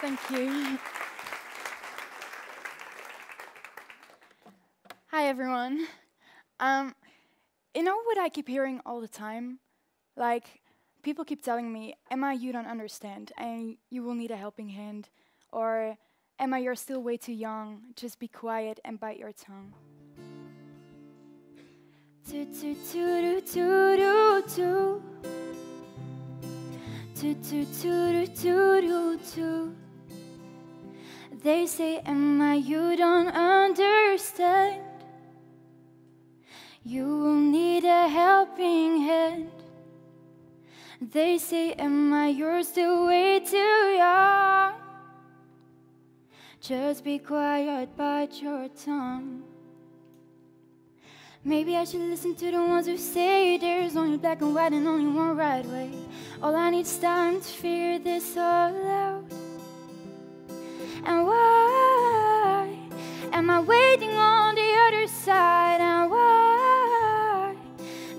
Thank you. Hi, everyone. You know what I keep hearing all the time? Like, people keep telling me, Emma, you don't understand, and you will need a helping hand. Or, Emma, you're still way too young. Just be quiet and bite your tongue. Do do do do do do. Do do do do do do. They say, Emma, you don't understand. You will need a helping hand. They say, Emma, you're still way too young. Just be quiet, bite your tongue. Maybe I should listen to the ones who say there's only black and white and only one right way. All I need is time to figure this all out. And why am I waiting on the other side? And why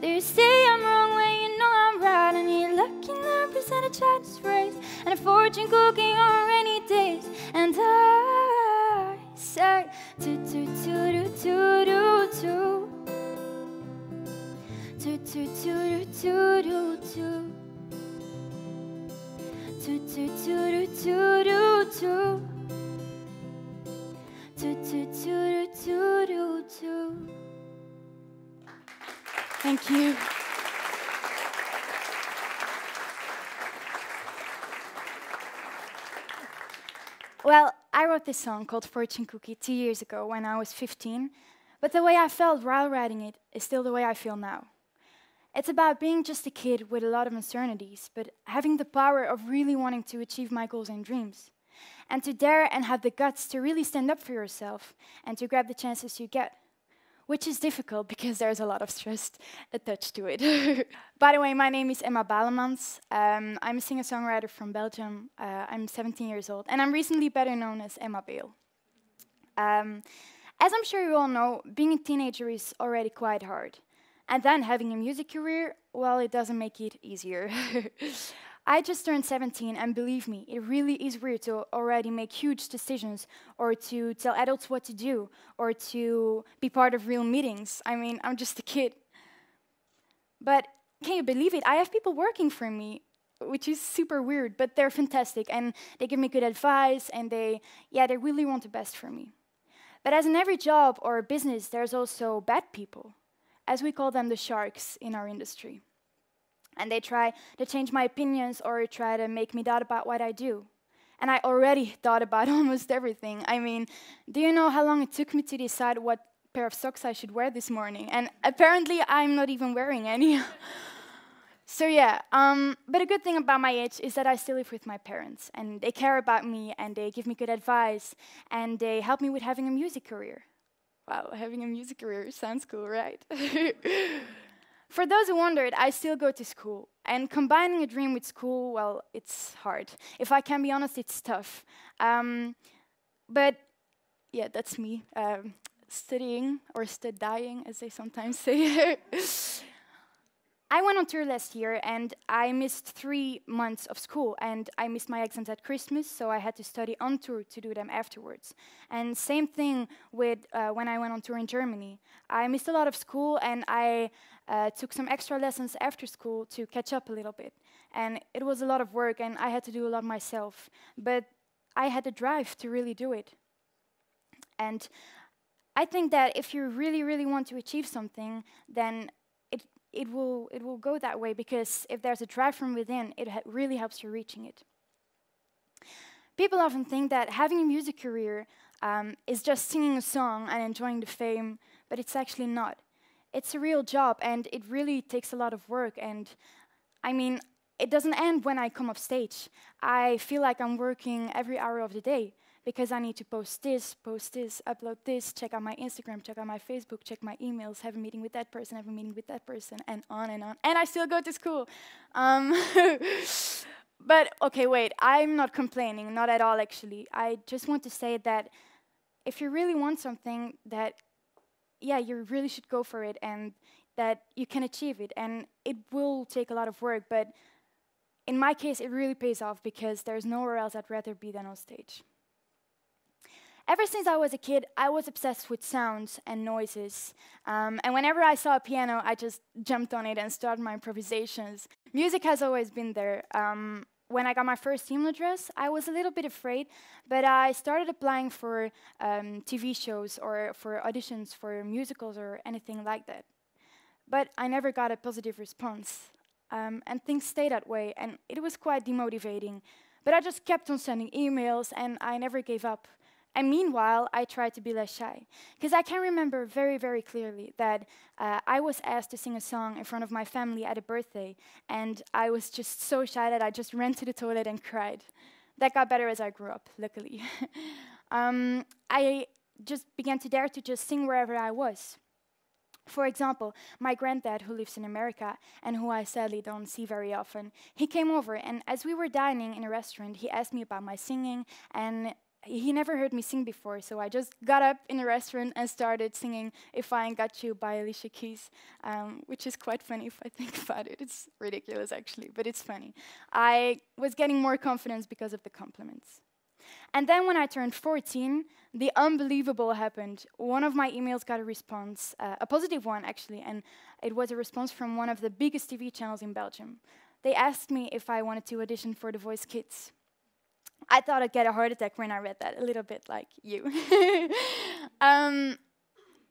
do you say I'm wrong when you know I'm right? I need luck in 9% of child's phrase and a fortune cookie on rainy days. And I say, do do do do do do. Do do do do do do. Do do do do do do. Thank you. Well, I wrote this song called Fortune Cookie 2 years ago when I was 15, but the way I felt while writing it is still the way I feel now. It's about being just a kid with a lot of uncertainties, but having the power of really wanting to achieve my goals and dreams. And to dare and have the guts to really stand up for yourself and to grab the chances you get. Which is difficult because there's a lot of stress attached to it. By the way, my name is Emma Balemans. I'm a singer-songwriter from Belgium. I'm 17 years old and I'm recently better known as Emma Bale. As I'm sure you all know, being a teenager is already quite hard. And then having a music career, well, it doesn't make it easier. I just turned 17, and believe me, it really is weird to already make huge decisions or to tell adults what to do or to be part of real meetings. I mean, I'm just a kid. But can you believe it? I have people working for me, which is super weird, but they're fantastic, and they give me good advice, and they really want the best for me. But as in every job or business, there's also bad people, as we call them the sharks in our industry. And they try to change my opinions or try to make me doubt about what I do. And I already thought about almost everything. I mean, do you know how long it took me to decide what pair of socks I should wear this morning? And apparently I'm not even wearing any. So yeah, but a good thing about my age is that I still live with my parents. And they care about me and they give me good advice. And they help me with having a music career. Wow, having a music career sounds cool, right? For those who wondered, I still go to school. And combining a dream with school, well, it's hard. If I can be honest, it's tough. But yeah, that's me, studying, or studying, as they sometimes say. I went on tour last year, and I missed 3 months of school. And I missed my exams at Christmas, so I had to study on tour to do them afterwards. And same thing with when I went on tour in Germany. I missed a lot of school, and I took some extra lessons after school to catch up a little bit. And it was a lot of work, and I had to do a lot myself. But I had the drive to really do it. And I think that if you really, really want to achieve something, then it will go that way, because if there's a drive from within, it really helps you reaching it. People often think that having a music career is just singing a song and enjoying the fame, but it's actually not. It's a real job, and it really takes a lot of work. And I mean, it doesn't end when I come off stage. I feel like I'm working every hour of the day, because I need to post this, upload this, check out my Instagram, check out my Facebook, check my emails, have a meeting with that person, have a meeting with that person, and on and on. And I still go to school. But okay, wait, I'm not complaining, not at all actually. I just want to say that if you really want something, that yeah, you really should go for it and that you can achieve it. And it will take a lot of work, but in my case, it really pays off because there's nowhere else I'd rather be than on stage. Ever since I was a kid, I was obsessed with sounds and noises. And whenever I saw a piano, I just jumped on it and started my improvisations. Music has always been there. When I got my first hymnal dress, I was a little bit afraid, but I started applying for TV shows or for auditions for musicals or anything like that. But I never got a positive response. And things stayed that way, and it was quite demotivating. But I just kept on sending emails, and I never gave up. And meanwhile, I tried to be less shy, because I can remember very, very clearly that I was asked to sing a song in front of my family at a birthday, and I was just so shy that I just ran to the toilet and cried. That got better as I grew up, luckily. I just began to dare to just sing wherever I was. For example, my granddad, who lives in America and who I sadly don't see very often, he came over, and as we were dining in a restaurant, he asked me about my singing, and he never heard me sing before, so I just got up in a restaurant and started singing If I Ain't Got You by Alicia Keys, which is quite funny if I think about it. It's ridiculous, actually, but it's funny. I was getting more confidence because of the compliments. And then when I turned 14, the unbelievable happened. One of my emails got a response, a positive one, actually, and it was a response from one of the biggest TV channels in Belgium. They asked me if I wanted to audition for The Voice Kids. I thought I'd get a heart attack when I read that, a little bit like you.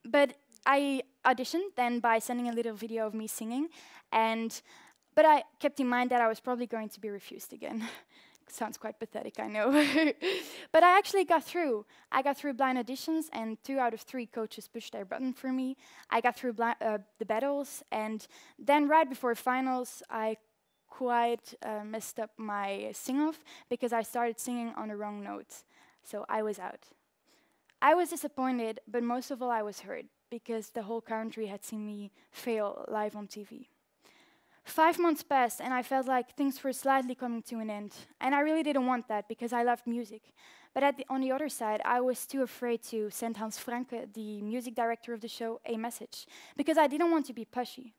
But I auditioned then by sending a little video of me singing, but I kept in mind that I was probably going to be refused again. Sounds quite pathetic, I know. But I actually got through. I got through blind auditions, and 2 out of 3 coaches pushed their button for me. I got through the battles, and then right before finals, I quite messed up my sing-off because I started singing on the wrong note, so I was out. I was disappointed, but most of all I was hurt because the whole country had seen me fail live on TV. 5 months passed and I felt like things were slightly coming to an end, and I really didn't want that because I loved music. But on the other side, I was too afraid to send Hans Franke, the music director of the show, a message because I didn't want to be pushy.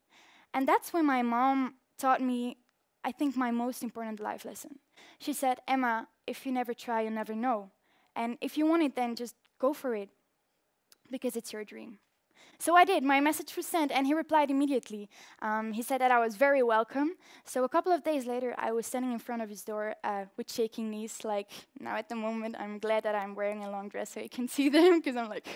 And that's when my mom taught me, I think, my most important life lesson. She said, "Emma, if you never try, you'll never know. And if you want it, then just go for it, because it's your dream." So I did. My message was sent, and he replied immediately. He said that I was very welcome. So a couple of days later, I was standing in front of his door with shaking knees, like now at the moment. I'm glad that I'm wearing a long dress so you can see them, because I'm like...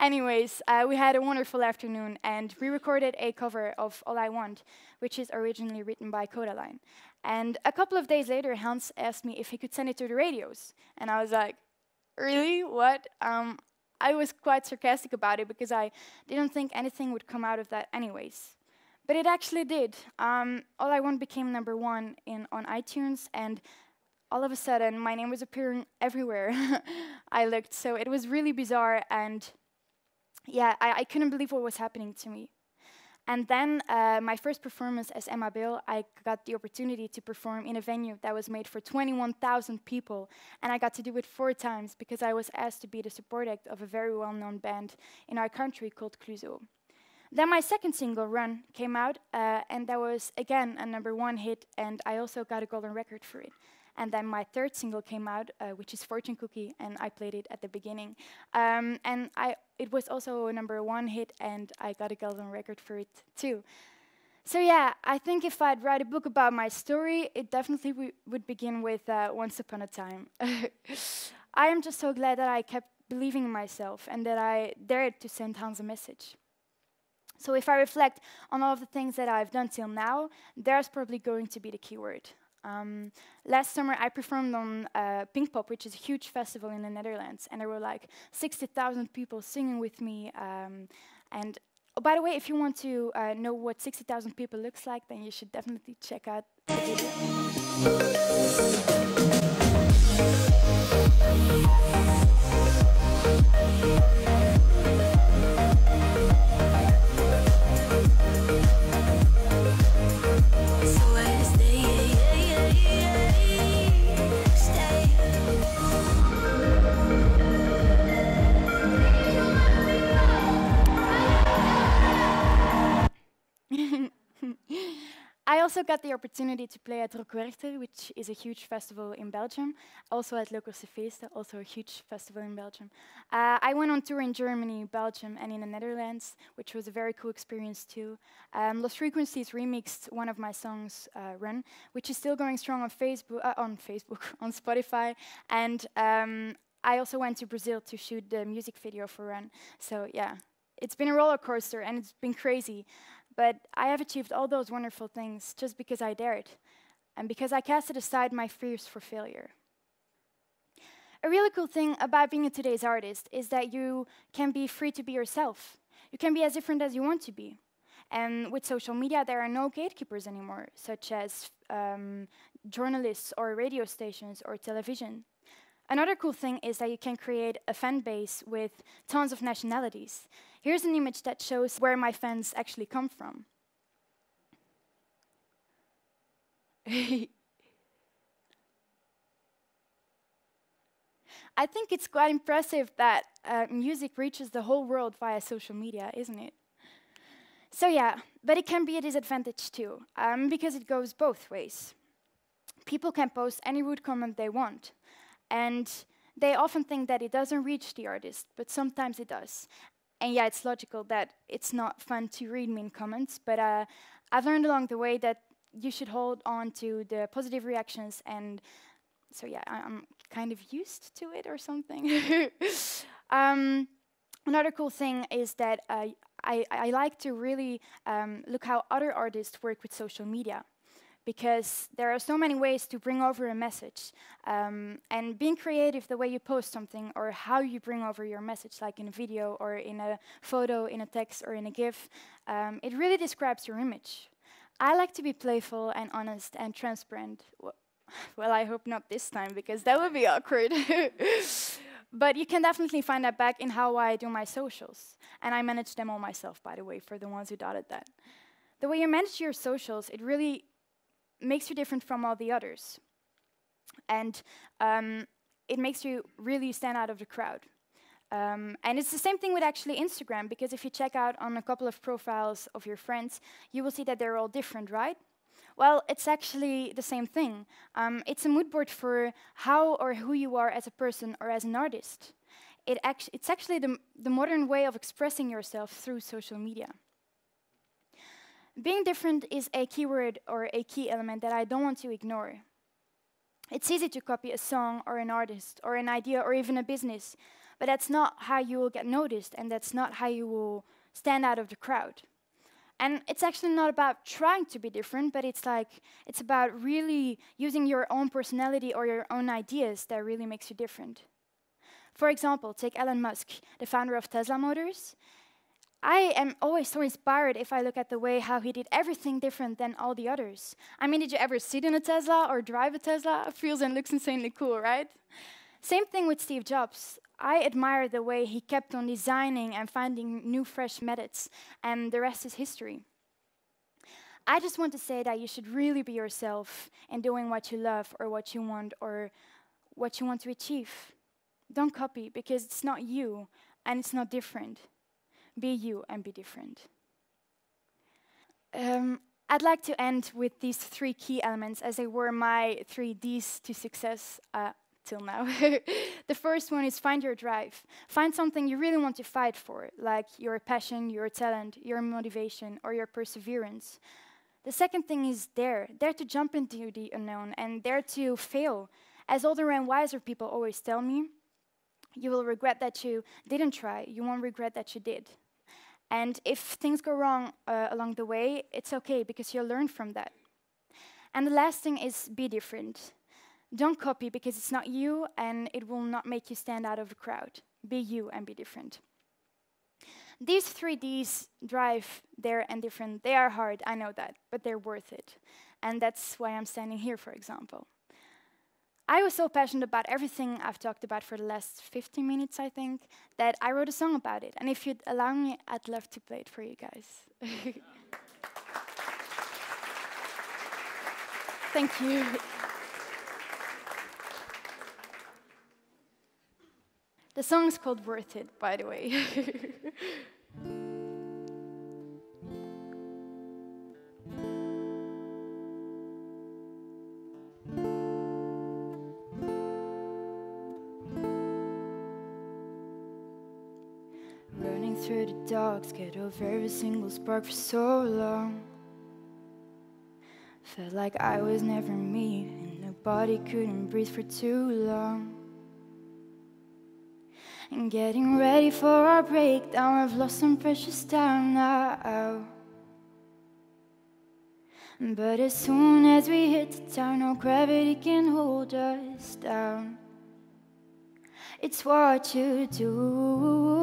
Anyways, we had a wonderful afternoon, and we recorded a cover of All I Want, which is originally written by Kodaline. And a couple of days later, Hans asked me if he could send it to the radios. And I was like, really? What? I was quite sarcastic about it because I didn't think anything would come out of that anyways. But it actually did. All I Want became #1 on iTunes, and all of a sudden my name was appearing everywhere I looked. So it was really bizarre, and yeah, I couldn't believe what was happening to me. And then my first performance as Emma Bale, I got the opportunity to perform in a venue that was made for 21,000 people. And I got to do it 4 times because I was asked to be the support act of a very well-known band in our country called Clouseau. Then my second single, Run, came out, and that was again a #1 hit, and I also got a golden record for it. And then my third single came out, which is Fortune Cookie, and I played it at the beginning. And it was also a #1 hit, and I got a golden record for it too. So yeah, I think if I'd write a book about my story, it definitely would begin with Once Upon a Time. I am just so glad that I kept believing in myself and that I dared to send Hans a message. So if I reflect on all of the things that I've done till now, there's probably going to be the key word. Last summer, I performed on Pink Pop, which is a huge festival in the Netherlands, and there were like 60,000 people singing with me. And oh, by the way, if you want to know what 60,000 people looks like, then you should definitely check out the video. I also got the opportunity to play at Rock Werchter, which is a huge festival in Belgium, also at Lokerse Feest, also a huge festival in Belgium. I went on tour in Germany, Belgium, and in the Netherlands, which was a very cool experience too. Los Frequencies remixed one of my songs, Run, which is still going strong on Facebook, on Spotify, and I also went to Brazil to shoot the music video for Run. So yeah, it's been a roller coaster and it's been crazy. But I have achieved all those wonderful things just because I dared, and because I casted aside my fears for failure. A really cool thing about being a today's artist is that you can be free to be yourself. You can be as different as you want to be. And with social media, there are no gatekeepers anymore, such as journalists or radio stations or television. Another cool thing is that you can create a fan base with tons of nationalities. Here's an image that shows where my fans actually come from. I think it's quite impressive that music reaches the whole world via social media, isn't it? So yeah, but it can be a disadvantage too, because it goes both ways. People can post any rude comment they want. And they often think that it doesn't reach the artist, but sometimes it does. And yeah, it's logical that it's not fun to read mean comments, but I've learned along the way that you should hold on to the positive reactions, and so yeah, I'm kind of used to it or something. Another cool thing is that I like to really look how other artists work with social media, because there are so many ways to bring over a message. And being creative the way you post something or how you bring over your message, like in a video or in a photo, in a text or in a GIF, it really describes your image. I like to be playful and honest and transparent. Well, I hope not this time, because that would be awkward. But you can definitely find that back in how I do my socials. And I manage them all myself, by the way, for the ones who doubted that. The way you manage your socials, it really makes you different from all the others. And it makes you really stand out of the crowd. And it's the same thing with actually Instagram, because if you check out on a couple of profiles of your friends, you will see that they're all different, right? Well, it's actually the same thing. It's a mood board for how or who you are as a person or as an artist. It's actually the modern way of expressing yourself through social media. Being different is a keyword or a key element that I don't want to ignore. It's easy to copy a song or an artist or an idea or even a business, but that's not how you will get noticed, and that's not how you will stand out of the crowd. And it's actually not about trying to be different, but it's about really using your own personality or your own ideas that really makes you different. For example, take Elon Musk, the founder of Tesla Motors. I am always so inspired if I look at the way how he did everything different than all the others. I mean, did you ever sit in a Tesla or drive a Tesla? It feels and looks insanely cool, right? Same thing with Steve Jobs. I admire the way he kept on designing and finding new, fresh methods, and the rest is history. I just want to say that you should really be yourself in doing what you love or what you want to achieve. Don't copy, because it's not you and it's not different. Be you and be different. I'd like to end with these three key elements, as they were my three Ds to success till now. The first one is find your drive. Find something you really want to fight for, like your passion, your talent, your motivation, or your perseverance. The second thing is dare to jump into the unknown and dare to fail. As older and wiser people always tell me, you will regret that you didn't try, you won't regret that you did. And if things go wrong along the way, it's okay, because you'll learn from that. And the last thing is be different. Don't copy, because it's not you, and it will not make you stand out of the crowd. Be you and be different. These three Ds, drive, dare, and different, they are hard, I know that, but they're worth it. And that's why I'm standing here, for example. I was so passionate about everything I've talked about for the last 15 minutes, I think, that I wrote a song about it. And if you'd allow me, I'd love to play it for you guys. Thank you. The song's called Worth It, by the way. through the dark, scared of every single spark for so long. Felt like I was never me, and nobody couldn't breathe for too long. And getting ready for our breakdown, I've lost some precious time now. But as soon as we hit the town, no gravity can hold us down. It's what you do.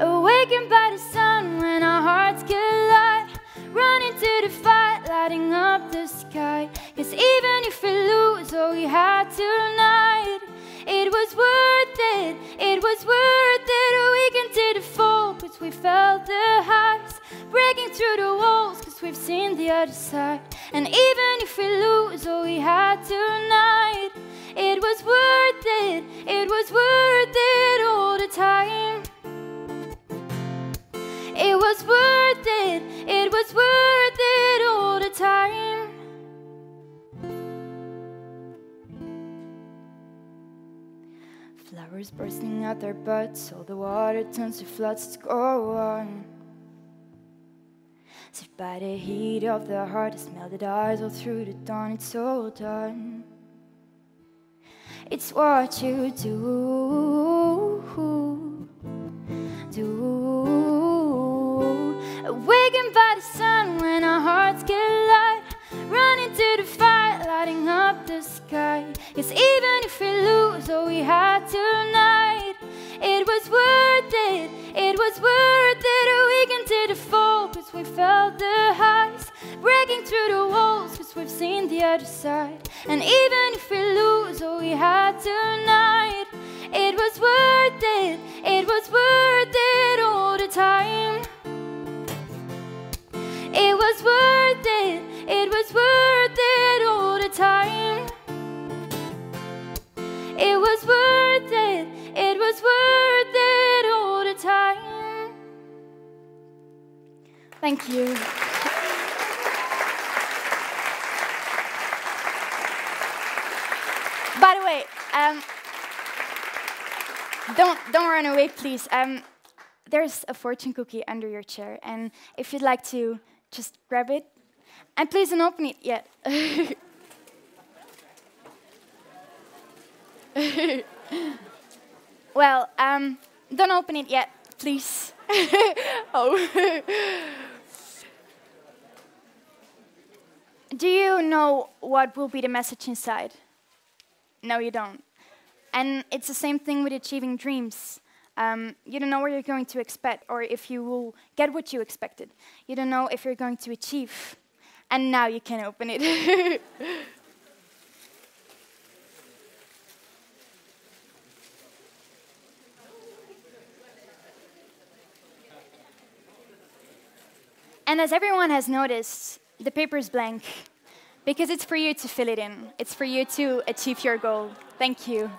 Awakened by the sun when our hearts get light, running to the fight, lighting up the sky. Cause even if we lose all we had tonight, it was worth it, it was worth it. Awakened to the fall, cause we felt the highs, breaking through the walls, cause we've seen the other side. And even if we lose all we had tonight, it was worth it, it was worth it all the time. It was worth it, it was worth it all the time. Flowers bursting out their buds, all the water turns to floods. Let's go on. Sit by the heat of the heart, the melted eyes all through the dawn. It's all done. It's what you do. Awakened by the sun when our hearts get light, running to the fight, lighting up the sky. Yes, even if we lose all we had tonight, it was worth it, it was worth it. Awakened to the fall, cause we felt the highs, breaking through the walls, cause we've seen the other side. And even if we lose all we had tonight, it was worth it, it was worth it all the time. It was worth it, it was worth it all the time. It was worth it, it was worth it all the time. Thank you. By the way, don't run away, please. There's a fortune cookie under your chair, and if you'd like to just grab it, and please don't open it yet. Well, don't open it yet, please. Oh. Do you know what will be the message inside? No, you don't. And it's the same thing with achieving dreams. You don't know what you're going to expect, or if you will get what you expected. You don't know if you're going to achieve. And now you can open it. And as everyone has noticed, the paper is blank, because it's for you to fill it in. It's for you to achieve your goal. Thank you.